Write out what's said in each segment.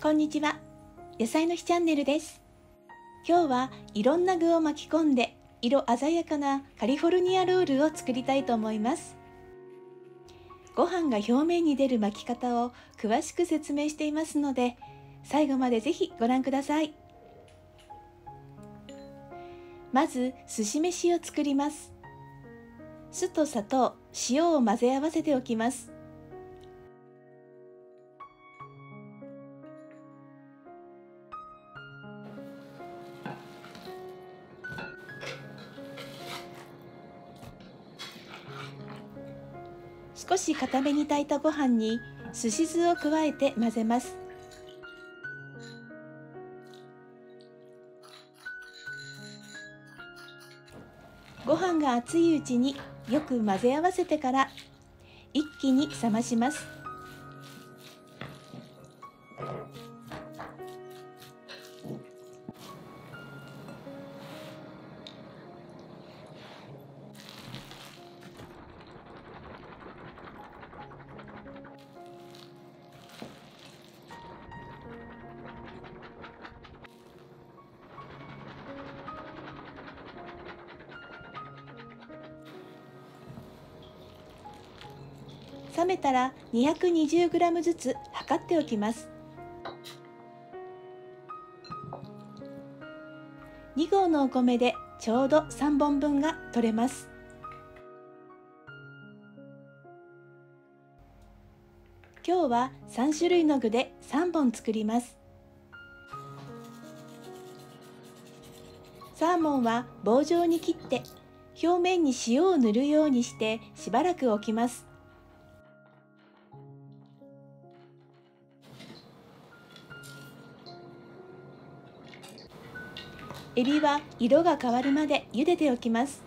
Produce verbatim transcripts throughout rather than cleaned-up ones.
こんにちは。野菜の日チャンネルです。今日はいろんな具を巻き込んで色鮮やかなカリフォルニアロールを作りたいと思います。ご飯が表面に出る巻き方を詳しく説明していますので、最後までぜひご覧ください。まずすし飯を作ります。酢と砂糖、塩を混ぜ合わせておきます。少し固めに炊いたご飯にすし酢を加えて混ぜます。ご飯が熱いうちによく混ぜ合わせてから一気に冷まします。冷めたら にひゃくにじゅうグラム ずつ測っておきます。に合のお米でちょうどさんぼんぶんが取れます。今日はさんしゅるいの具でさんぼん作ります。サーモンは棒状に切って表面に塩を塗るようにしてしばらく置きます。エビは色が変わるまで茹でておきます。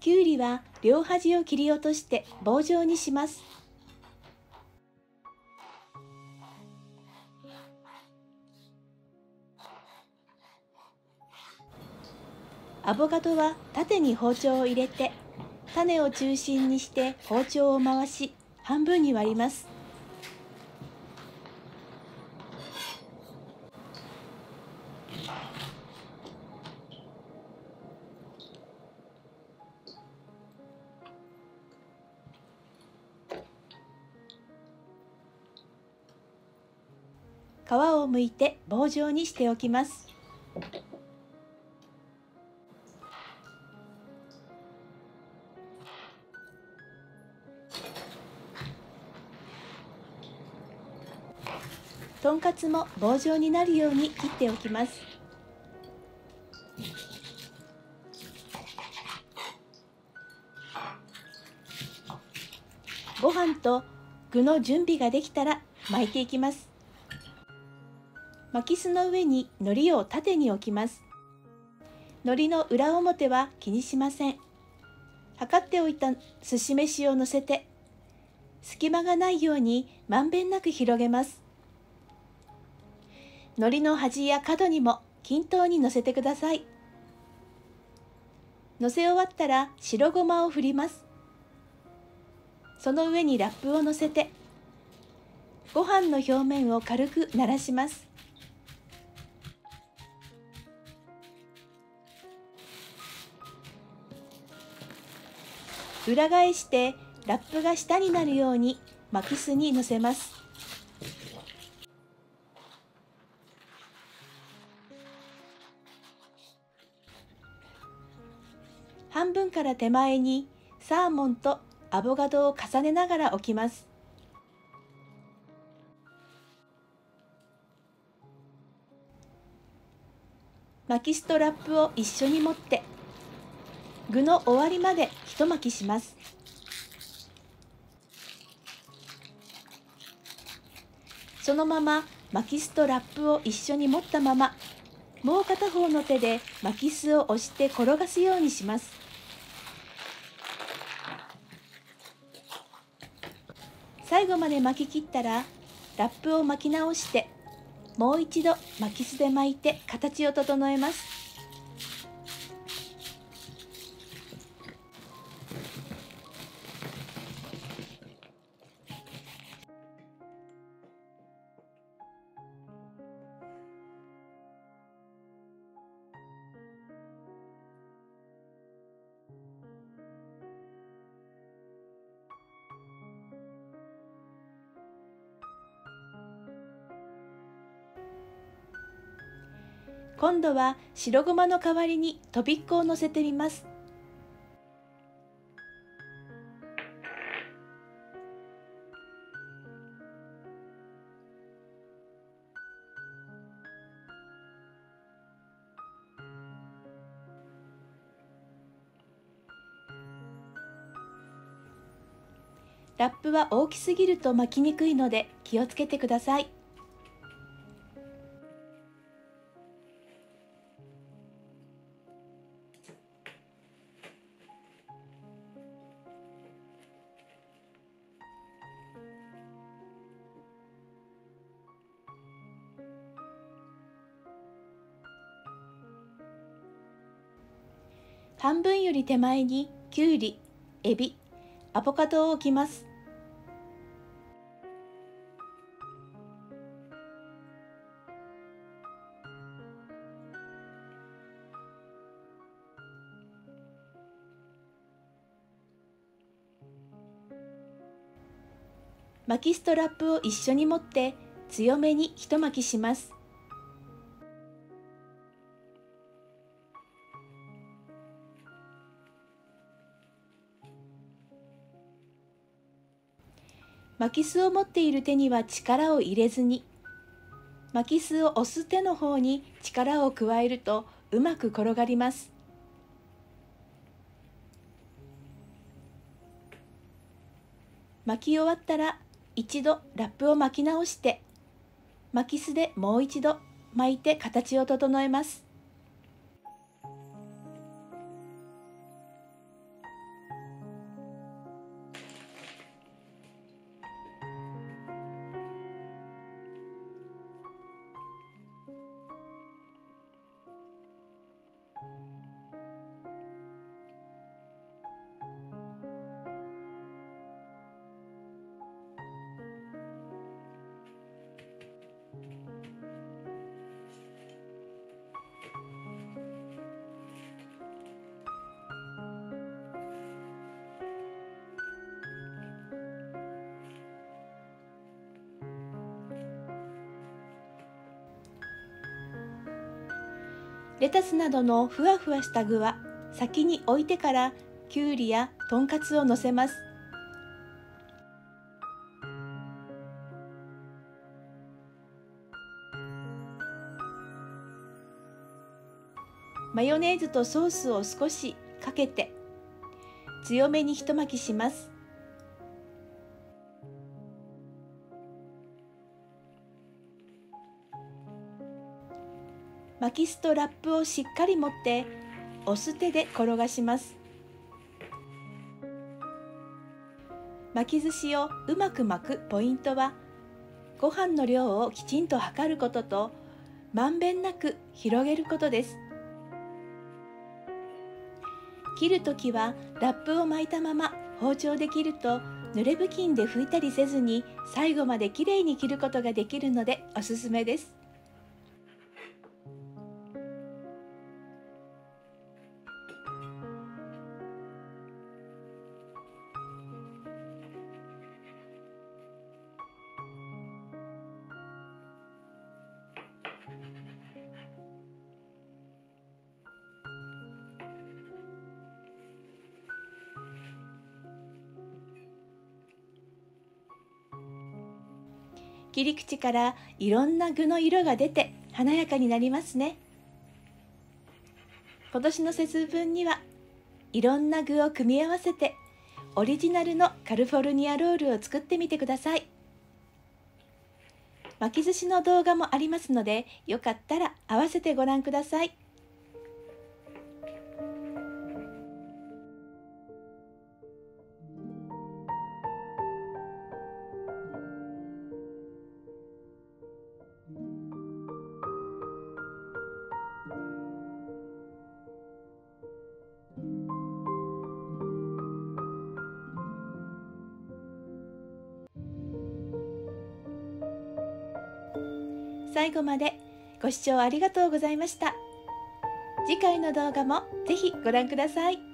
きゅうりは両端を切り落として棒状にします。アボカドは縦に包丁を入れて、種を中心にして包丁を回し、半分に割ります。皮をむいて棒状にしておきます。とんかつも棒状になるように切っておきます。ご飯と具の準備ができたら巻いていきます。巻きすの上に海苔を縦に置きます。海苔の裏表は気にしません。測っておいたすし飯をのせて、隙間がないようにまんべんなく広げます。海苔の端や角にも均等にのせてください。のせ終わったら白ごまを振ります。その上にラップをのせて、ご飯の表面を軽くならします。裏返してラップが下になるように巻きすにのせます。半分から手前にサーモンとアボカドを重ねながら置きます。巻きすとラップを一緒に持って具の終わりまでひと巻きします。そのまま巻きすとラップを一緒に持ったまま、もう片方の手で巻きすを押して転がすようにします。最後まで巻き切ったらラップを巻き直して、もう一度巻きすで巻いて形を整えます。今度は白ごまの代わりにとびっこをのせてみます。ラップは大きすぎると巻きにくいので気をつけてください。半分より手前にきゅうり、エビ、アボカドを置きます。巻きストラップを一緒に持って強めに一巻きします。巻きすを持っている手には力を入れずに、巻きすを押す手の方に力を加えるとうまく転がります。巻き終わったら一度ラップを巻き直して、巻きすでもう一度巻いて形を整えます。レタスなどのふわふわした具は先に置いてからきゅうりやとんかつをのせます。マヨネーズとソースを少しかけて強めにひと巻きします。巻きすとラップをしっかり持って押す手で転がします。巻き寿司をうまく巻くポイントは、ご飯の量をきちんと量ることと、まんべんなく広げることです。切るときはラップを巻いたまま包丁で切ると、濡れ布巾で拭いたりせずに最後まできれいに切ることができるのでおすすめです。切り口からいろんな具の色が出て華やかになりますね。今年の節分にはいろんな具を組み合わせてオリジナルのカリフォルニアロールを作ってみてください。巻き寿司の動画もありますので、よかったら合わせてご覧ください。最後までご視聴ありがとうございました。次回の動画もぜひご覧ください。